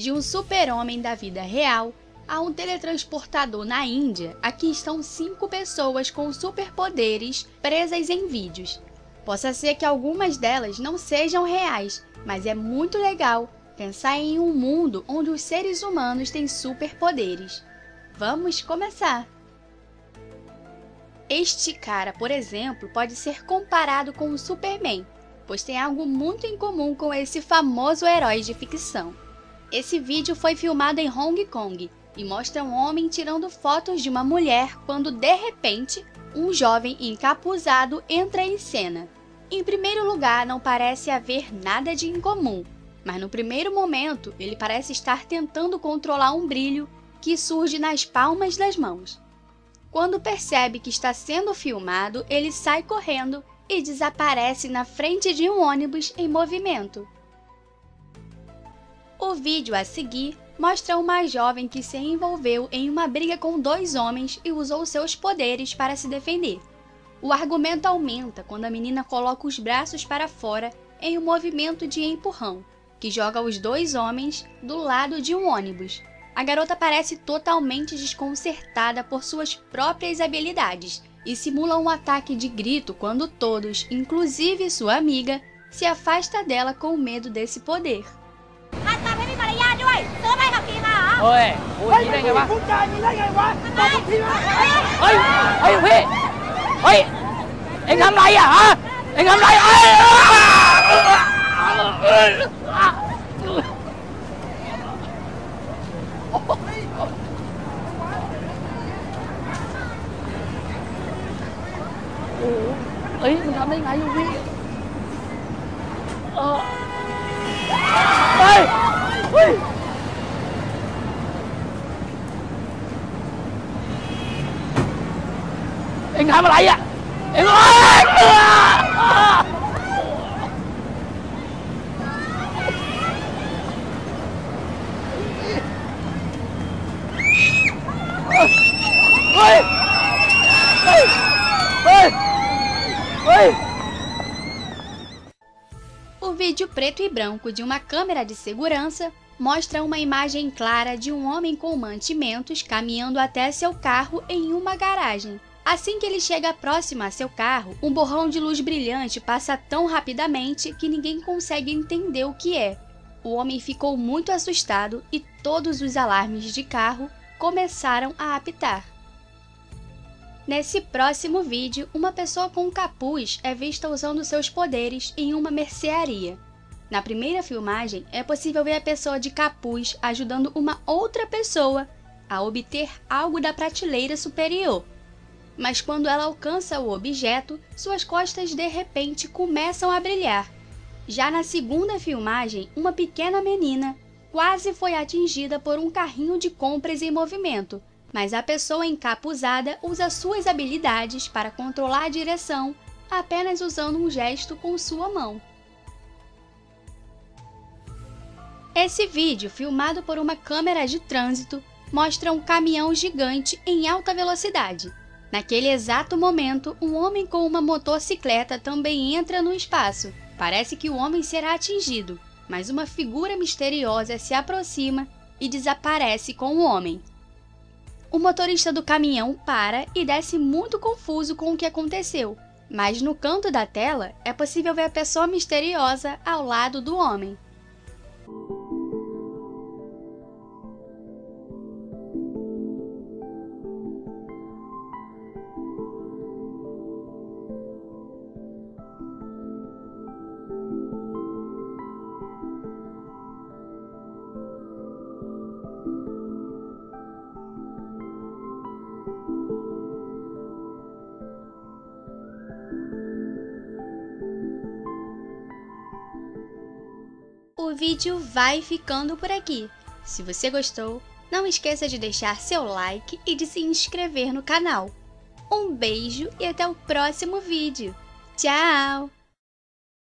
De um super-homem da vida real a um teletransportador na Índia, aqui estão 5 pessoas com superpoderes presas em vídeos. Possa ser que algumas delas não sejam reais, mas é muito legal pensar em um mundo onde os seres humanos têm superpoderes. Vamos começar! Este cara, por exemplo, pode ser comparado com o Superman, pois tem algo muito em comum com esse famoso herói de ficção. Esse vídeo foi filmado em Hong Kong e mostra um homem tirando fotos de uma mulher quando, de repente, um jovem encapuzado entra em cena. Em primeiro lugar, não parece haver nada de incomum, mas no primeiro momento ele parece estar tentando controlar um brilho que surge nas palmas das mãos. Quando percebe que está sendo filmado, ele sai correndo e desaparece na frente de um ônibus em movimento. O vídeo a seguir mostra uma jovem que se envolveu em uma briga com 2 homens e usou seus poderes para se defender. O argumento aumenta quando a menina coloca os braços para fora em um movimento de empurrão, que joga os 2 homens do lado de um ônibus. A garota parece totalmente desconcertada por suas próprias habilidades e simula um ataque de grito quando todos, inclusive sua amiga, se afasta dela com medo desse poder. O vídeo preto e branco de uma câmera de segurança mostra uma imagem clara de um homem com mantimentos caminhando até seu carro em uma garagem. Assim que ele chega próximo a seu carro, um borrão de luz brilhante passa tão rapidamente que ninguém consegue entender o que é. O homem ficou muito assustado e todos os alarmes de carro começaram a apitar. Nesse próximo vídeo, uma pessoa com capuz é vista usando seus poderes em uma mercearia. Na primeira filmagem, é possível ver a pessoa de capuz ajudando uma outra pessoa a obter algo da prateleira superior. Mas quando ela alcança o objeto, suas costas de repente começam a brilhar. Já na segunda filmagem, uma pequena menina quase foi atingida por um carrinho de compras em movimento, mas a pessoa encapuzada usa suas habilidades para controlar a direção apenas usando um gesto com sua mão. Esse vídeo, filmado por uma câmera de trânsito, mostra um caminhão gigante em alta velocidade. Naquele exato momento, um homem com uma motocicleta também entra no espaço. Parece que o homem será atingido, mas uma figura misteriosa se aproxima e desaparece com o homem. O motorista do caminhão para e desce muito confuso com o que aconteceu, mas no canto da tela é possível ver a pessoa misteriosa ao lado do homem. O vídeo vai ficando por aqui. Se você gostou, não esqueça de deixar seu like e de se inscrever no canal. Um beijo e até o próximo vídeo. Tchau!